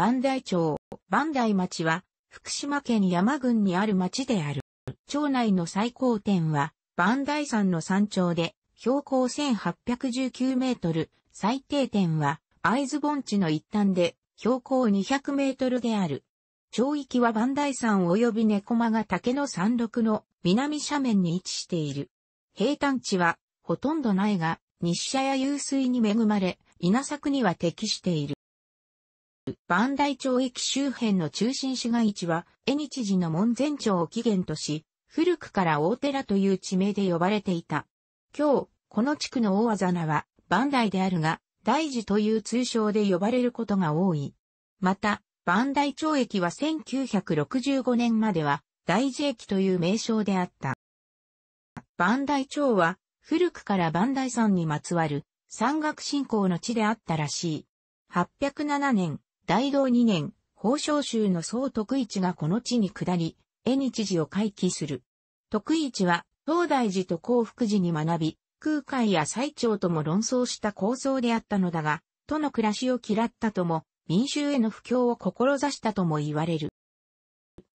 磐梯町、磐梯町は、福島県山郡にある町である。町内の最高点は、磐梯山の山頂で、標高1819メートル、最低点は、会津盆地の一端で、標高200メートルである。町域は磐梯山及び猫間岳の山麓の南斜面に位置している。平坦地は、ほとんどないが、日射や湧水に恵まれ、稲作には適している。磐梯町駅周辺の中心市街地は、江日寺の門前町を起源とし、古くから大寺という地名で呼ばれていた。今日、この地区の大あざなは、磐梯であるが、大寺という通称で呼ばれることが多い。また、磐梯町駅は1965年までは、大寺駅という名称であった。磐梯町は、古くから磐梯山にまつわる、山岳信仰の地であったらしい。807年、大同2年、宝生州の総徳一がこの地に下り、江日寺を開基する。徳一は、東大寺と興福寺に学び、空海や最澄とも論争した構想であったのだが、都の暮らしを嫌ったとも、民衆への布教を志したとも言われる。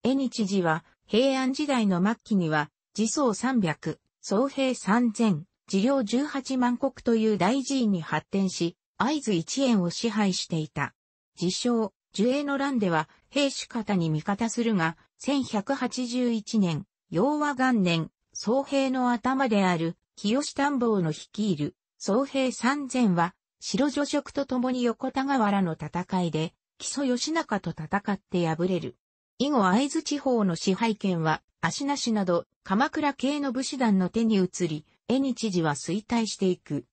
江日寺は、平安時代の末期には、寺僧300、僧兵3000、寺領18万石という大寺院に発展し、会津一円を支配していた。自称、寿永の乱では、平氏方に味方するが、1181年、雍和元年、僧兵の頭である、清田坊の率いる、僧兵3000は、白助職と共に横田河原の戦いで、木曽義仲と戦って敗れる。以後会津地方の支配権は、足無など、鎌倉系の武士団の手に移り、江日寺は衰退していく。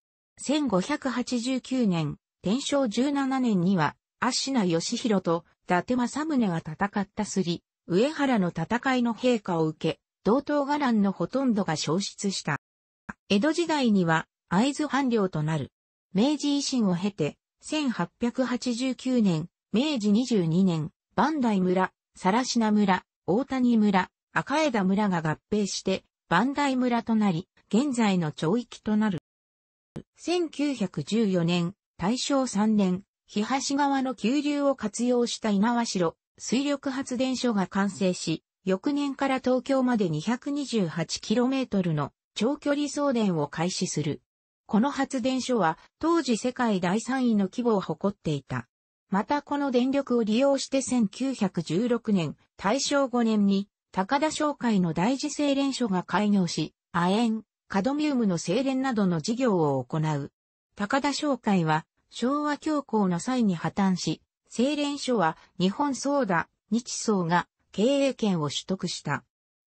1589年、天正17年には、芦名義弘と伊達政宗が戦った上原の戦いの陛下を受け、同等伽藍のほとんどが消失した。江戸時代には、会津藩領となる。明治維新を経て、1889年、明治22年、磐梯村、更科村、大谷村、赤枝村が合併して、磐梯村となり、現在の町域となる。1914年、大正3年、日橋川の急流を活用した猪苗代水力発電所が完成し、翌年から東京まで 228km の長距離送電を開始する。この発電所は当時世界第3位の規模を誇っていた。またこの電力を利用して1916年、大正5年に高田商会の大寺精錬所が開業し、亜鉛、カドミウムの精錬などの事業を行う。高田商会は昭和恐慌の際に破綻し、精錬所は日本ソーダ、日ソーが経営権を取得した。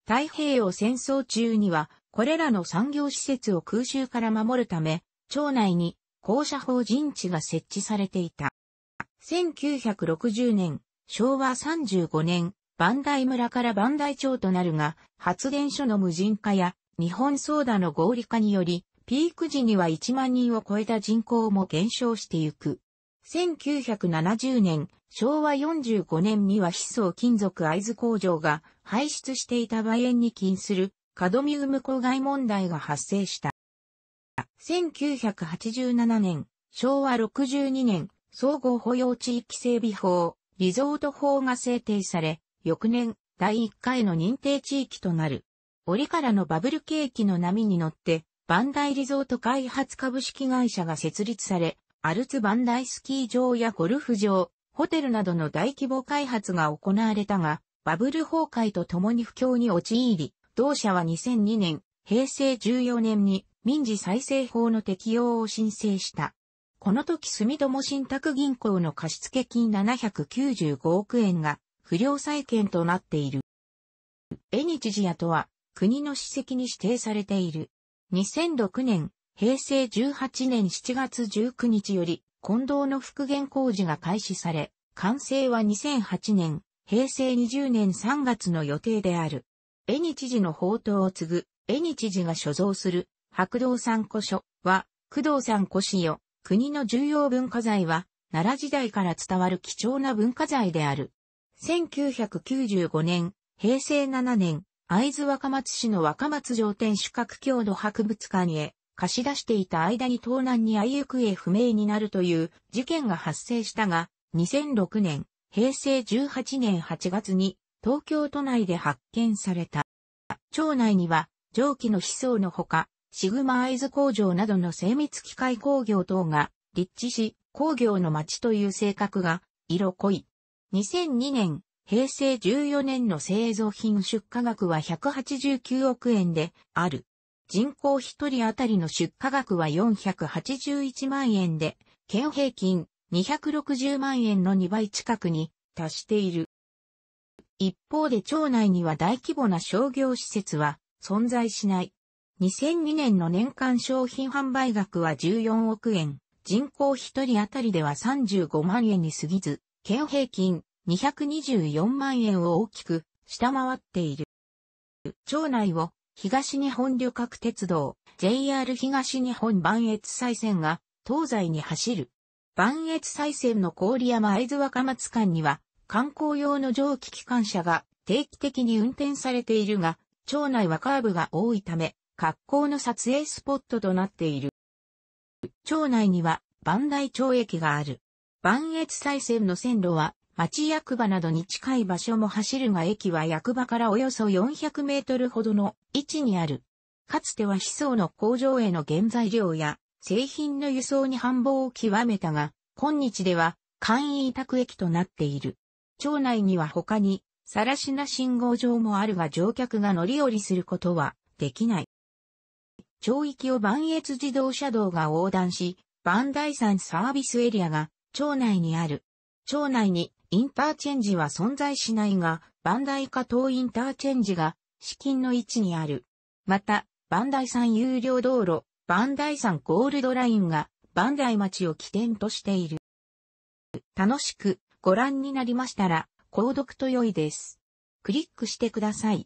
太平洋戦争中には、これらの産業施設を空襲から守るため、町内に高射砲陣地が設置されていた。1960年、昭和35年、磐梯村から磐梯町となるが、発電所の無人化や日本ソーダの合理化により、ピーク時には1万人を超えた人口も減少してゆく。1970年、昭和45年には宍粟金属会津工場が排出していた亜鉛に起因するカドミウム公害問題が発生した。1987年、昭和62年、総合保養地域整備法、リゾート法が制定され、翌年、第1回の認定地域となる。折からのバブル景気の波に乗って、磐梯リゾート開発株式会社が設立され、アルツ磐梯スキー場やゴルフ場、ホテルなどの大規模開発が行われたが、バブル崩壊とともに不況に陥り、同社は2002年、平成14年に民事再生法の適用を申請した。この時住友信託銀行の貸付金795億円が不良債権となっている。江日寺とは国の史跡に指定されている。2006年、平成18年7月19日より、金堂の復元工事が開始され、完成は2008年、平成20年3月の予定である。江日寺の法統を継ぐ、江日寺が所蔵する、白銅三古書は、工藤三古史よ、国の重要文化財は、奈良時代から伝わる貴重な文化財である。1995年、平成7年、会津若松市の若松城天守閣郷土博物館へ貸し出していた間に盗難に遭い行方不明になるという事件が発生したが、2006年、平成18年8月に東京都内で発見された。町内には蒸気の飛層のほか、シグマ会津工場などの精密機械工業等が立地し、工業の町という性格が色濃い。2002年、平成14年の製造品出荷額は189億円である。人口1人当たりの出荷額は481万円で、県平均260万円の2倍近くに達している。一方で町内には大規模な商業施設は存在しない。2002年の年間商品販売額は14億円。人口1人当たりでは35万円に過ぎず、県平均224万円を大きく下回っている。町内を東日本旅客鉄道 JR 東日本磐越西線が東西に走る。磐越西線の郡山会津若松間には観光用の蒸気機関車が定期的に運転されているが、町内はカーブが多いため、格好の撮影スポットとなっている。町内には磐梯町駅がある。磐越西線の線路は町役場などに近い場所も走るが、駅は役場からおよそ400メートルほどの位置にある。かつては飛層の工場への原材料や製品の輸送に繁忙を極めたが、今日では簡易委託駅となっている。町内には他に更科信号場もあるが、乗客が乗り降りすることはできない。町域を磐越自動車道が横断し、磐梯山サービスエリアが町内にある。町内にインターチェンジは存在しないが、磐梯加東インターチェンジが至近の位置にある。また、磐梯山有料道路、磐梯山ゴールドラインが磐梯町を起点としている。楽しくご覧になりましたら、購読と良いです。クリックしてください。